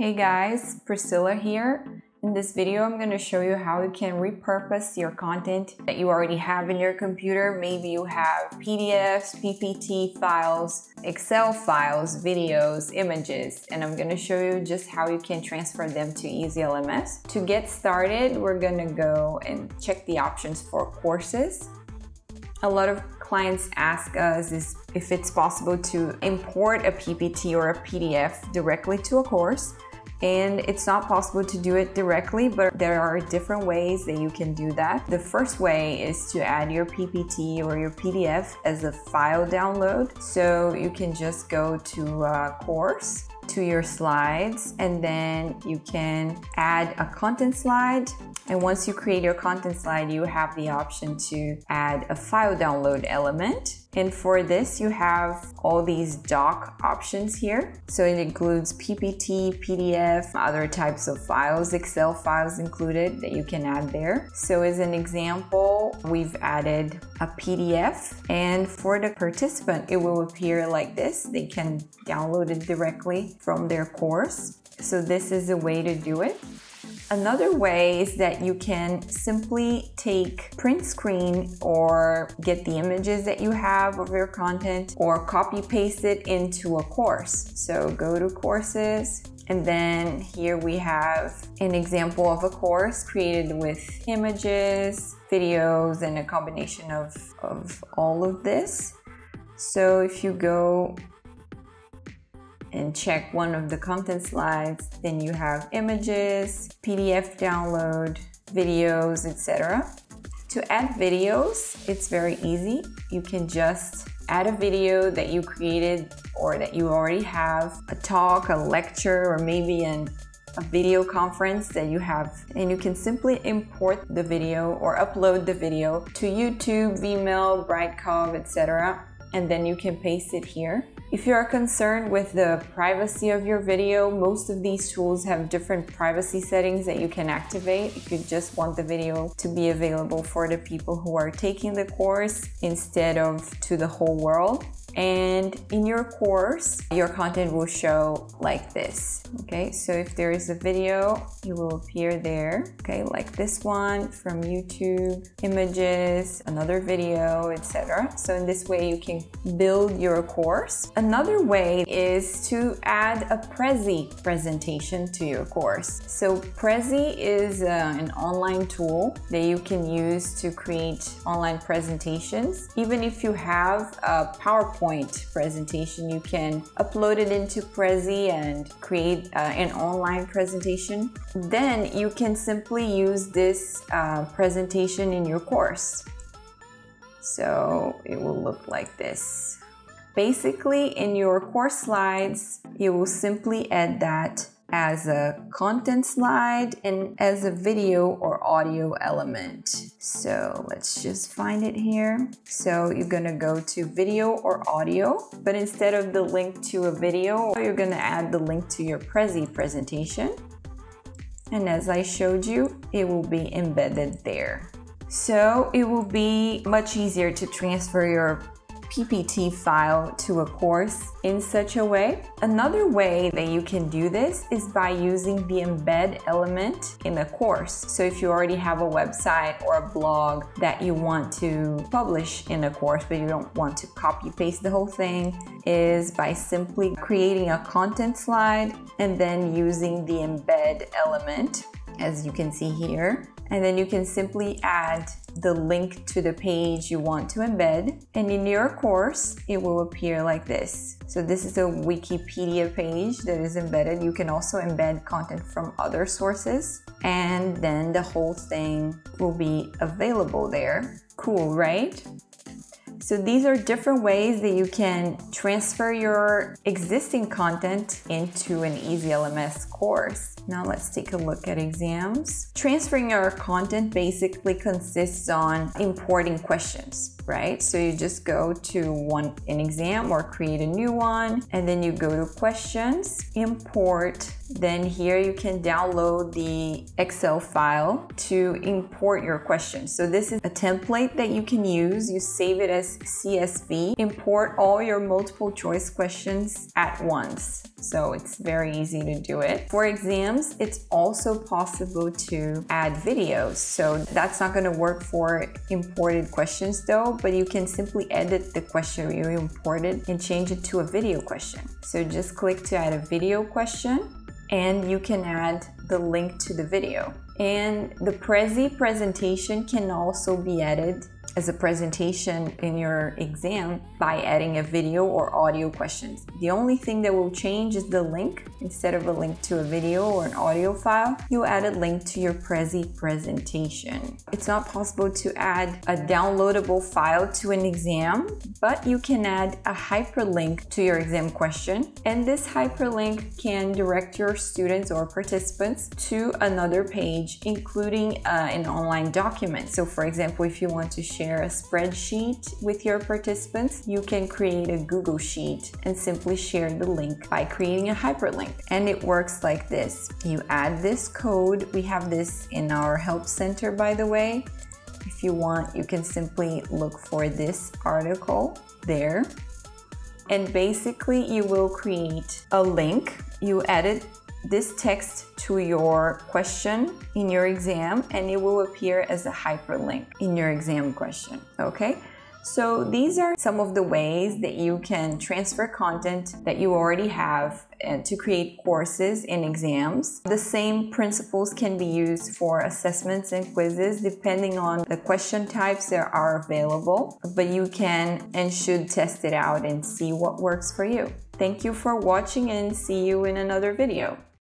Hey guys, Priscilla here. In this video, I'm going to show you how you can repurpose your content that you already have in your computer. Maybe you have PDFs, PPT files, Excel files, videos, images, and I'm going to show you just how you can transfer them to Easy LMS. To get started, we're going to go and check the options for courses. A lot of clients ask us if it's possible to import a PPT or a PDF directly to a course, and it's not possible to do it directly, but there are different ways that you can do that. The first way is to add your PPT or your PDF as a file download. So you can just go to course, to your slides, and then you can add a content slide. And once you create your content slide, you have the option to add a file download element. And for this, you have all these doc options here. So it includes PPT, PDF, other types of files, Excel files included, that you can add there. So as an example, we've added a PDF, and for the participant, it will appear like this. They can download it directly from their course. So this is a way to do it. Another way is that you can simply take print screen or get the images that you have of your content or copy paste it into a course. So go to courses, and then here we have an example of a course created with images, videos, and a combination of all of this. So if you go and check one of the content slides, then you have images, PDF download, videos, etc. To add videos, it's very easy. You can just add a video that you created or that you already have, a talk, a lecture, or maybe a video conference that you have, and you can simply import the video or upload the video to YouTube, Vimeo, Brightcove, etc. And then you can paste it here. If you are concerned with the privacy of your video, most of these tools have different privacy settings that you can activate if you just want the video to be available for the people who are taking the course instead of to the whole world. And in your course, your content will show like this. Okay, so if there is a video, it will appear there. Okay, like this one from YouTube, images, another video, etc. So in this way, you can build your course. Another way is to add a Prezi presentation to your course. So Prezi is an online tool that you can use to create online presentations. Even if you have a PowerPoint presentation, you can upload it into Prezi and create an online presentation. Then you can simply use this presentation in your course. So it will look like this. Basically, in your course slides, you will simply add that as a content slide and as a video or audio element. So let's just find it here. So you're gonna go to video or audio, but instead of the link to a video, you're gonna add the link to your Prezi presentation. And as I showed you, it will be embedded there. So it will be much easier to transfer your PPT file to a course in such a way. Another way that you can do this is by using the embed element in a course. So if you already have a website or a blog that you want to publish in a course, but you don't want to copy paste the whole thing, is by simply creating a content slide and then using the embed element, as you can see here. And then you can simply add the link to the page you want to embed. And in your course, it will appear like this. So this is a Wikipedia page that is embedded. You can also embed content from other sources. And then the whole thing will be available there. Cool, right? So these are different ways that you can transfer your existing content into an Easy LMS course. Now let's take a look at exams. Transferring your content basically consists on importing questions, right? So you just go to an exam or create a new one, and then you go to questions, import Then here you can download the Excel file to import your questions. So this is a template that you can use. You save it as CSV, import all your multiple choice questions at once. So it's very easy to do it. For exams, it's also possible to add videos. So that's not gonna work for imported questions though, but you can simply edit the question you imported and change it to a video question. So just click to add a video question, and you can add the link to the video. And the Prezi presentation can also be added as a presentation in your exam by adding a video or audio questions. The only thing that will change is the link. Instead of a link to a video or an audio file, you add a link to your Prezi presentation. It's not possible to add a downloadable file to an exam, but you can add a hyperlink to your exam question. And this hyperlink can direct your students or participants to another page, including an online document. So for example, if you want to share a spreadsheet with your participants, you can create a Google Sheet and simply share the link by creating a hyperlink. And it works like this. You add this code. We have this in our help center, by the way. If you want, you can simply look for this article there. And basically you will create a link. You edit this text to your question in your exam and it will appear as a hyperlink in your exam question, okay? So these are some of the ways that you can transfer content that you already have and to create courses in exams. The same principles can be used for assessments and quizzes depending on the question types that are available, but you can and should test it out and see what works for you. Thank you for watching and see you in another video.